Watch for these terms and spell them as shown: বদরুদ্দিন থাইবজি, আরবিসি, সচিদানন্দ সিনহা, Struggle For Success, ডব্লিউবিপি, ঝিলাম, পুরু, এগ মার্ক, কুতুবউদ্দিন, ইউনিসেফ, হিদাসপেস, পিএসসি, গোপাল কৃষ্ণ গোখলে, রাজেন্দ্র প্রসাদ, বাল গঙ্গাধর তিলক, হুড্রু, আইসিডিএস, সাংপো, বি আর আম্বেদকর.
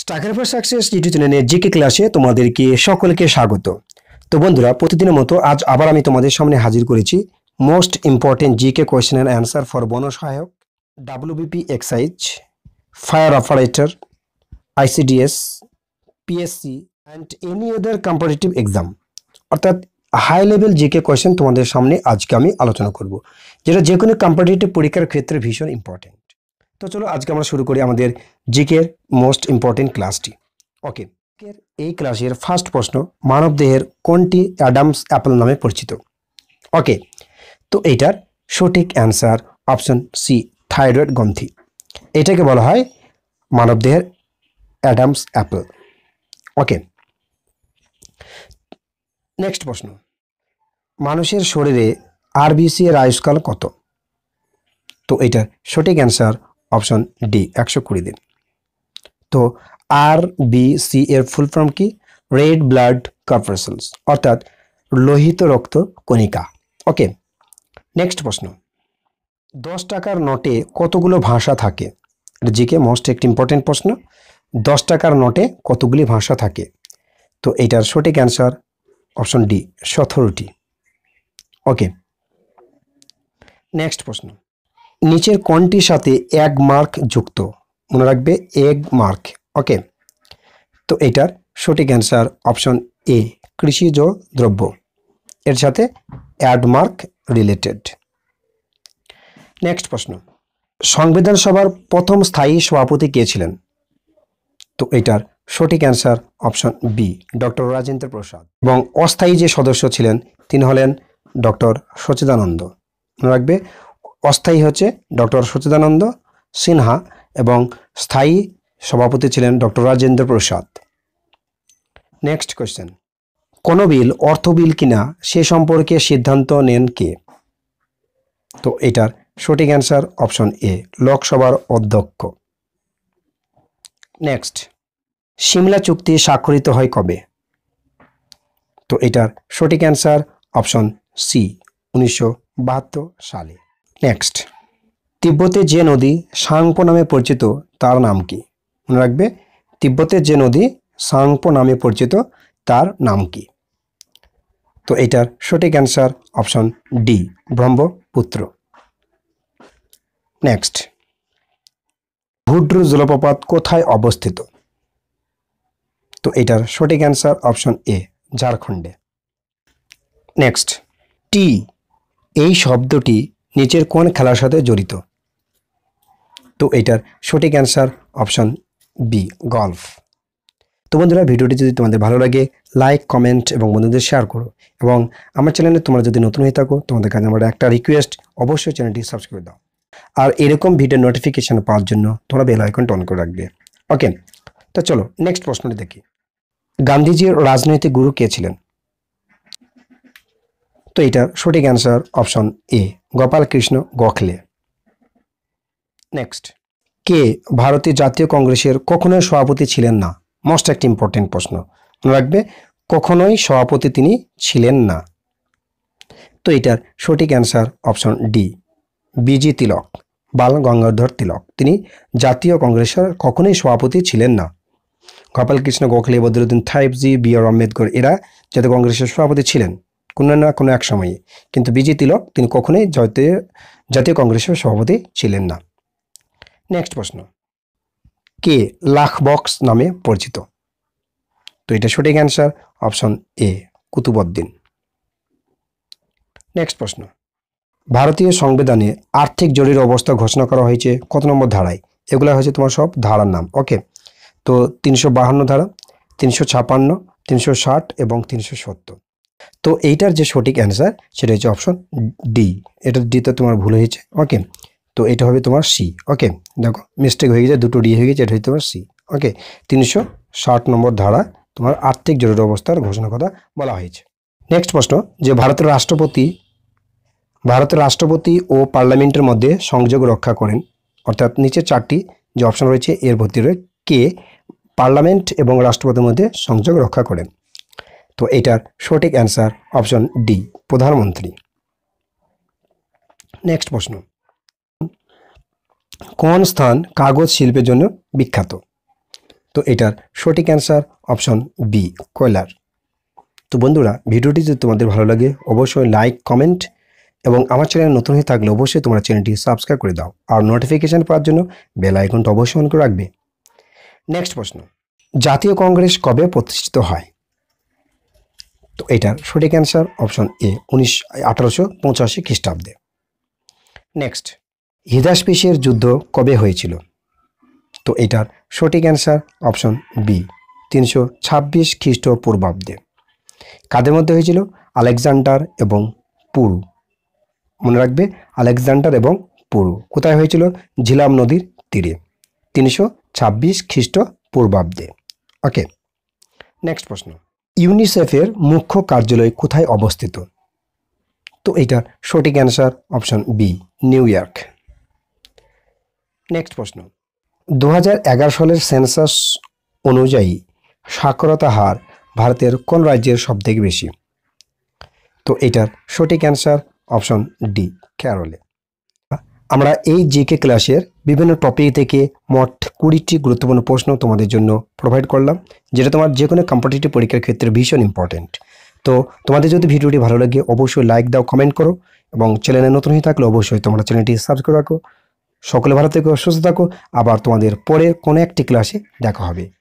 Struggle for Success টিউটোরিয়ালে GK ক্লাসে তোমাদেরকে সকলকে স্বাগত। তো বন্ধুরা প্রতিদিনের মতো আজ আবার আমি তোমাদের সামনে হাজির করেছি মোস্ট ইম্পর্টেন্ট জিকে কোশ্চেন এর অ্যানসার ফর বনসহায়ক ডব্লিউবিপি excise fire operator আইসিডিএস পিএসসি and any other competitive exam. অর্থাৎ হাই লেভেল জিকে কোশ্চেন তোমাদের সামনে আজকে আমি আলোচনা করব, যেটা যে কোনো কম্পিটিটিভ পরীক্ষার ক্ষেত্রে ভীষণ ইম্পর্টেন্ট। তো চলো আজকে আমরা শুরু করি আমাদের জিকের মোস্ট ইম্পর্টেন্ট ক্লাসটি। ওকে, এই ক্লাসের ফার্স্ট প্রশ্ন, মানবদেহের কোনটি অ্যাডামস অ্যাপল নামে পরিচিত? ওকে, তো এইটার সঠিক অ্যান্সার অপশন সি, থাইরয়েড গ্রন্থি। এটাকে বলা হয় মানবদেহের অ্যাডামস অ্যাপল। ওকে, নেক্সট প্রশ্ন, মানুষের শরীরে আরবিসি এর আয়ুষ্কাল কত? তো এটার সঠিক অ্যান্সার অপশন ডি, 120 দিন। তো আরবিসি এর ফুল ফর্ম কি? রেড ব্লাড কর্পোরেলস, অর্থাৎ লোহিত রক্ত কণিকা। ওকে, নেক্সট প্রশ্ন, 10 টাকার নোটে কতগুলো ভাষা থাকে? এটা জিকে মোস্ট একটি ইম্পর্টেন্ট প্রশ্ন। 10 টাকার নোটে কতগুলি ভাষা থাকে? তো এটার সঠিক অ্যান্সার অপশন ডি, 17টি। ওকে, নেক্সট প্রশ্ন, নিচের কোনটির সাথে এগ মার্ক যুক্ত? মনে রাখবে এগ মার্ক। ওকে, তো এটার সঠিক অ্যান্সার অপশন এ, কৃষিজ দ্রব্য। এর সাথে অ্যাড মার্ক রিলেটেড। নেক্সট প্রশ্ন, সংবিধান সভার প্রথম স্থায়ী সভাপতি কে ছিলেন? তো এটার সঠিক answer option B, doctor রাজেন্দ্র প্রসাদ। এবং অস্থায়ী যে সদস্য ছিলেন তিনি হলেন ডক্টর সচিদানন্দ। মনে রাখবে অস্থায়ী হচ্ছে ডক্টর সচিদানন্দ সিনহা এবং স্থায়ী সভাপতি ছিলেন doctor রাজেন্দ্র প্রসাদ। Next question, কোন বিল অর্থ বিল কিনা সে সম্পর্কে সিদ্ধান্ত নেন কে? তো এটার সঠিক অ্যান্সার অপশন এ, লোকসভার অধ্যক্ষ। নেক্সট, সিমলা চুক্তি স্বাক্ষরিত হয় কবে? তো এটার সঠিক অ্যান্সার অপশন সি, 1972 সালে। নেক্সট, তিব্বতে যে নদী সাংপো নামে পরিচিত তার নাম কি? মনে রাখবে তিব্বতের যে নদী সাংপো নামে পরিচিত তার নাম কি? তো এটার সঠিক answer option D, Brahmaputra. Next, হুড্রু জলপ্রপাত কোথায় অবস্থিত? তো এটার সঠিক অ্যান্সার অপশন এ, ঝাড়খণ্ডে। নেক্সট, টি এই শব্দটি নিচের কোন খেলার সাথে জড়িত? তো এটার সঠিক অ্যান্সার অপশন বি, গলফ। তো বন্ধুরা ভিডিওটি যদি তোমাদের ভালো লাগে লাইক কমেন্ট এবং বন্ধুদের শেয়ার করো, এবং আমার চ্যানেলে তোমরা যদি নতুন হয়ে থাকো তোমাদের কাছে আমার একটা রিকোয়েস্ট, অবশ্যই চ্যানেলটি সাবস্ক্রাইব দাও। আর এরকম ভিডিও নোটিফিকেশন পাওয়ার জন্য তোমরা বেল আইকনটা অন করে রাখবে। ওকে, তো চলো নেক্সট প্রশ্নটি দেখি, গান্ধীজির রাজনৈতিক গুরু কে ছিলেন? তো এটার সঠিক answer option A, গোপাল কৃষ্ণ গোখলে। Next, কে ভারতীয় জাতীয় কংগ্রেসের কখনোই সভাপতি ছিলেন না? মোস্ট একটা ইম্পর্টেন্ট প্রশ্ন, মনে রাখবে কখনোই সভাপতি তিনি ছিলেন না। তো এটার সঠিক answer option D, BG Tilak, বাল গঙ্গাধর তিলক। তিনি জাতীয় কংগ্রেসের কখনোই সভাপতি ছিলেন না। গোপাল কৃষ্ণ গোখলে, বদরুদ্দিন থাইবজি, বি আর আম্বেদকর এরা জাতীয় কংগ্রেসের সভাপতি ছিলেন কোনো না কোনো এক সময়ে, কিন্তু বিজি তিলক তিনি কখনোই জাতীয় কংগ্রেসের সভাপতি ছিলেন না। নেক্সট প্রশ্ন, কে লাখ বক্স নামে পরিচিত? তো এটা সঠিক answer option A, কুতুবউদ্দিন। Next প্রশ্ন, ভারতীয় সংবিধানে আর্থিক জরুরি অবস্থা ঘোষণা করা হয়েছে কত নম্বর ধারায়? এগুলো হয়েছে তোমার সব ধারার নাম। ওকে, তো 352 ধারা, 356, 360 এবং 370। তো এইটার যে সঠিক অ্যান্সার সেটা হচ্ছে অপশন ডি, এটা ডিতে তোমার ভুল হয়েছে। ওকে, তো এটা হবে তোমার সি। ওকে, দেখো মিস্টেক হয়ে গেছে, দুটো ডি হয়ে গেছে, এটা হচ্ছে তোমার সি। ওকে, 360 নম্বর ধারা তোমার আর্থিক জরুরি অবস্থার ঘোষণা কথা বলা হয়েছে। নেক্সট প্রশ্ন, যে ভারতের রাষ্ট্রপতি ও পার্লামেন্টের মধ্যে সংযোগ রক্ষা করেন, অর্থাৎ নিচে 4টি যে অপশন রয়েছে এর ভিতরে কে পার্লামেন্ট এবং রাষ্ট্রপতির মধ্যে সংযোগ রক্ষা করেন? তো এটার সঠিক অ্যান্সার অপশন ডি, প্রধানমন্ত্রী। নেক্সট প্রশ্ন, কোন স্থান কাগজ শিল্পের জন্য বিখ্যাত? তো এটার সঠিক অ্যান্সার অপশন বি কয়লার। তো বন্ধুরা, ভিডিওটি যদি তোমাদের ভালো লাগে অবশ্যই লাইক কমেন্ট এবং আমার চ্যানেল নতুন হয়ে থাকলে অবশ্যই তোমরা চ্যানেলটি সাবস্ক্রাইব করে দাও আর নোটিফিকেশন পাওয়ার জন্য বেল আইকনটা অবশ্যই অন করে রাখবে। নেক্সট প্রশ্ন, জাতীয় কংগ্রেস কবে প্রতিষ্ঠিত হয়? তো এটার সঠিক অ্যান্সার অপশন এ 1885 খ্রিস্টাব্দে। নেক্সট, হিদাসপেসের যুদ্ধ কবে হয়েছিল? তো এটার সঠিক অ্যান্সার অপশন বি 326 খ্রিস্টপূর্বাব্দে। কাদের মধ্যে হয়েছিল? আলেকজান্ডার এবং পুরু, মনে রাখবে আলেকজান্ডার এবং পুরু। কোথায় হয়েছিল? ঝিলাম নদীর তীরে 326 খ্রিস্টপূর্বাব্দে। ওকে, নেক্সট প্রশ্ন, ইউনিসেফের মুখ্য কার্যালয় কোথায় অবস্থিত? তো এটার সঠিক answer option B New York. Next প্রশ্ন, 2011 সালের সেন্সাস অনুযায়ী সাক্ষরতা হার ভারতের কোন রাজ্যের সবথেকে বেশি? তো এটার সঠিক অ্যান্সার অপশন ডি কেরলে। আমরা এই জিকে ক্লাসের বিভিন্ন টপিক থেকে মোট 20টি গুরুত্বপূর্ণ প্রশ্ন তোমাদের জন্য প্রোভাইড করলাম, যেটা তোমার যে কোনো কম্পিটিটিভ পরীক্ষার ক্ষেত্রে ভীষণ ইম্পর্টেন্ট। তো তোমাদের যদি ভিডিওটি ভালো লাগে অবশ্যই লাইক দাও, কমেন্ট করো এবং চ্যানেলে নতুন হয়ে থাকলে অবশ্যই তোমরা চ্যানেলটি সাবস্ক্রাইব রাখো। সকলে ভালো থেকো, সুস্থ থাকো। আবার তোমাদের পরের কোনো একটি ক্লাসে দেখা হবে।